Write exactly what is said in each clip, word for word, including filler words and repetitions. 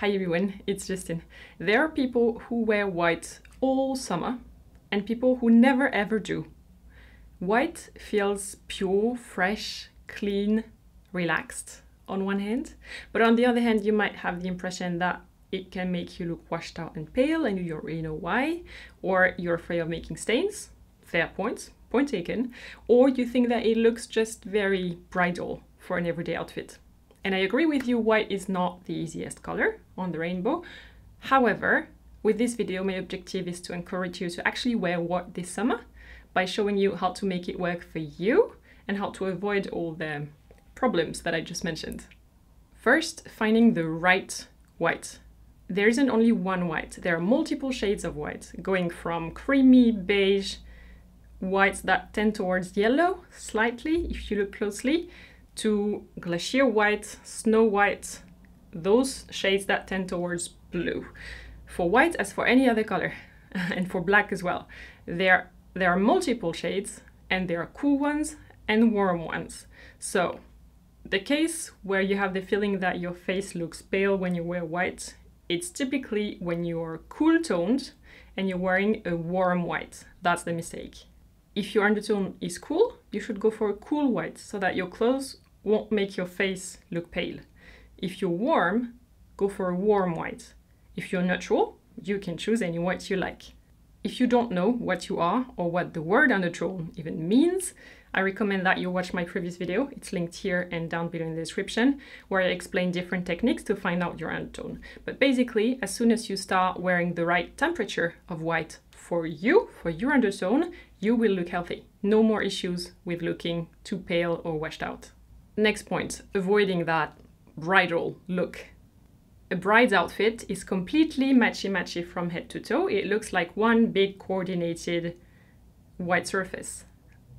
Hi everyone, it's Justine. There are people who wear white all summer and people who never ever do. White feels pure, fresh, clean, relaxed on one hand, but on the other hand you might have the impression that it can make you look washed out and pale and you don't really know why, or you're afraid of making stains, fair point, point taken, or you think that it looks just very bridal for an everyday outfit. And I agree with you, white is not the easiest color on the rainbow. However, with this video, my objective is to encourage you to actually wear white this summer by showing you how to make it work for you and how to avoid all the problems that I just mentioned. First, finding the right white. There isn't only one white, there are multiple shades of white, going from creamy beige, whites that tend towards yellow slightly if you look closely, to glacier white, snow white, those shades that tend towards blue. For white, as for any other color, and for black as well, there, there are multiple shades, and there are cool ones and warm ones. So the case where you have the feeling that your face looks pale when you wear white, it's typically when you're cool-toned and you're wearing a warm white. That's the mistake. If your undertone is cool, you should go for a cool white so that your clothes won't make your face look pale. If you're warm, go for a warm white. If you're neutral, you can choose any white you like. If you don't know what you are or what the word undertone even means, I recommend that you watch my previous video. It's linked here and down below in the description, where I explain different techniques to find out your undertone. But basically, as soon as you start wearing the right temperature of white for you, for your undertone, you will look healthy. No more issues with looking too pale or washed out. Next point, avoiding that bridal look. A bride's outfit is completely matchy-matchy from head to toe. It looks like one big coordinated white surface.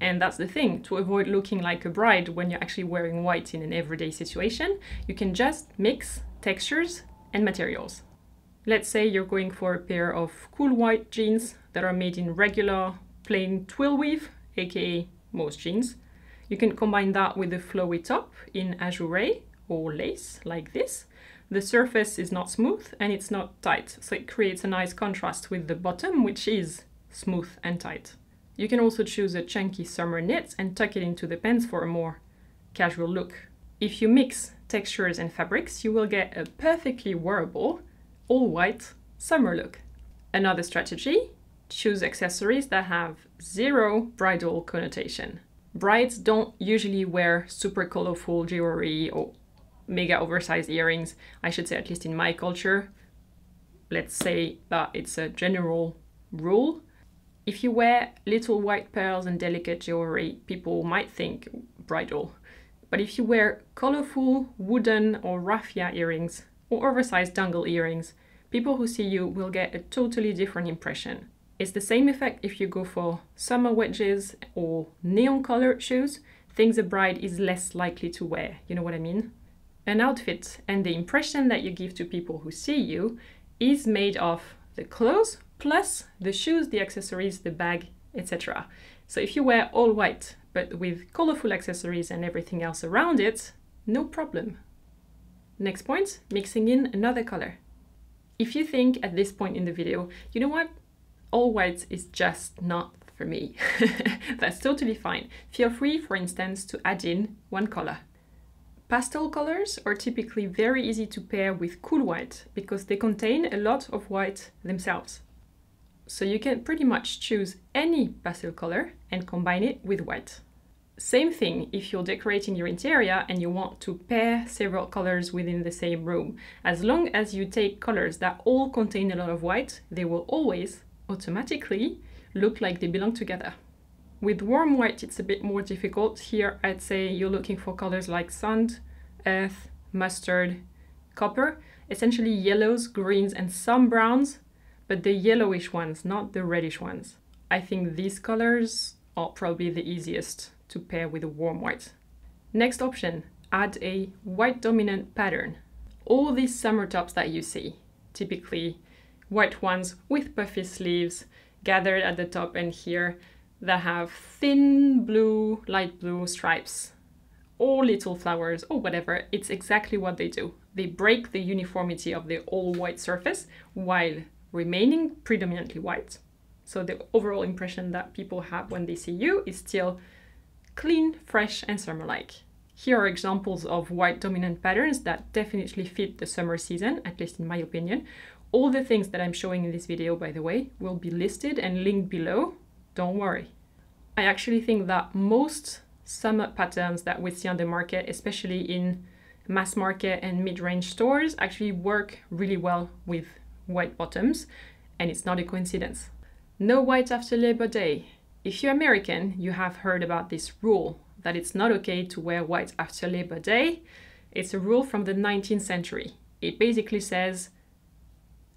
And that's the thing, to avoid looking like a bride when you're actually wearing white in an everyday situation, you can just mix textures and materials. Let's say you're going for a pair of cool white jeans that are made in regular plain twill weave, aka most jeans. You can combine that with a flowy top in ajouré or lace like this. The surface is not smooth and it's not tight, so it creates a nice contrast with the bottom, which is smooth and tight. You can also choose a chunky summer knit and tuck it into the pants for a more casual look. If you mix textures and fabrics, you will get a perfectly wearable, all-white summer look. Another strategy, choose accessories that have zero bridal connotation. Brides don't usually wear super colorful jewelry or mega oversized earrings, I should say, at least in my culture. Let's say that it's a general rule. If you wear little white pearls and delicate jewelry, people might think bridal. But if you wear colorful wooden or raffia earrings or oversized dangle earrings, people who see you will get a totally different impression. It's the same effect if you go for summer wedges or neon colored shoes, things a bride is less likely to wear, you know what I mean? An outfit and the impression that you give to people who see you is made of the clothes plus the shoes, the accessories, the bag, et cetera. So if you wear all white, but with colorful accessories and everything else around it, no problem. Next point, mixing in another color. If you think at this point in the video, you know what, all white is just not for me, that's totally fine. Feel free, for instance, to add in one color. Pastel colors are typically very easy to pair with cool white because they contain a lot of white themselves. So you can pretty much choose any pastel color and combine it with white. Same thing if you're decorating your interior and you want to pair several colors within the same room. As long as you take colors that all contain a lot of white, they will always automatically look like they belong together. With warm white, it's a bit more difficult. Here, I'd say you're looking for colors like sand, earth, mustard, copper, essentially yellows, greens, and some browns, but the yellowish ones, not the reddish ones. I think these colors are probably the easiest to pair with a warm white. Next option, add a white dominant pattern. All these summer tops that you see, typically white ones with puffy sleeves, gathered at the top and here, that have thin blue, light blue stripes or little flowers or whatever, it's exactly what they do. They break the uniformity of the all-white surface while remaining predominantly white. So the overall impression that people have when they see you is still clean, fresh, and summer-like. Here are examples of white dominant patterns that definitely fit the summer season, at least in my opinion. All the things that I'm showing in this video, by the way, will be listed and linked below. Don't worry. I actually think that most summer patterns that we see on the market, especially in mass market and mid-range stores, actually work really well with white bottoms, and it's not a coincidence. No white after Labor Day. If you're American, you have heard about this rule that it's not okay to wear white after Labor Day. It's a rule from the nineteenth century. It basically says,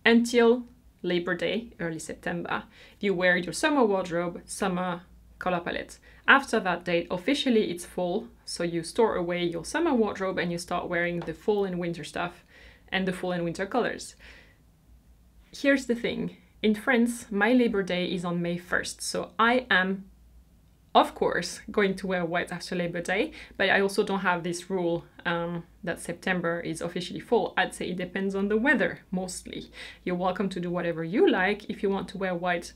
until Labor Day, early September, you wear your summer wardrobe, summer color palette. After that date, officially it's fall, so you store away your summer wardrobe and you start wearing the fall and winter stuff and the fall and winter colors. Here's the thing. In France, my Labor Day is on May first, so I am, of course, going to wear white after Labor Day, but I also don't have this rule um, that September is officially fall. I'd say it depends on the weather, mostly. You're welcome to do whatever you like. If you want to wear white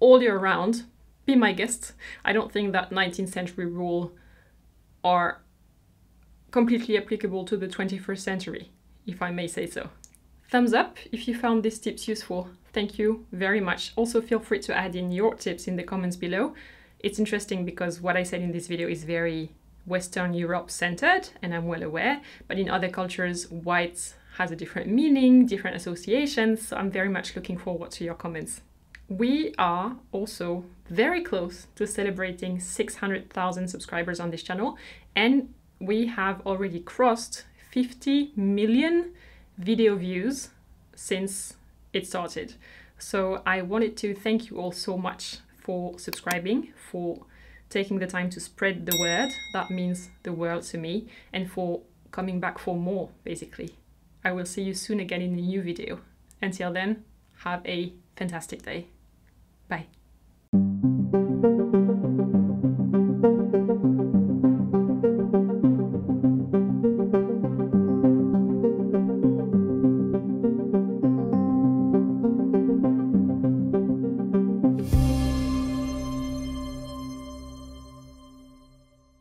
all year round, be my guest. I don't think that nineteenth century rule are completely applicable to the twenty-first century, if I may say so. Thumbs up if you found these tips useful. Thank you very much. Also, feel free to add in your tips in the comments below. It's interesting because what I said in this video is very Western Europe centered, and I'm well aware, but in other cultures, white has a different meaning, different associations, so I'm very much looking forward to your comments. We are also very close to celebrating six hundred thousand subscribers on this channel, and we have already crossed fifty million video views since it started. So I wanted to thank you all so much for subscribing, for taking the time to spread the word. That means the world to me, and for coming back for more, basically. I will see you soon again in a new video. Until then, have a fantastic day. Bye.